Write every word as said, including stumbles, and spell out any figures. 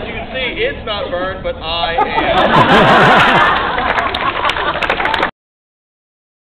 as you can see, it's not burned, but I am.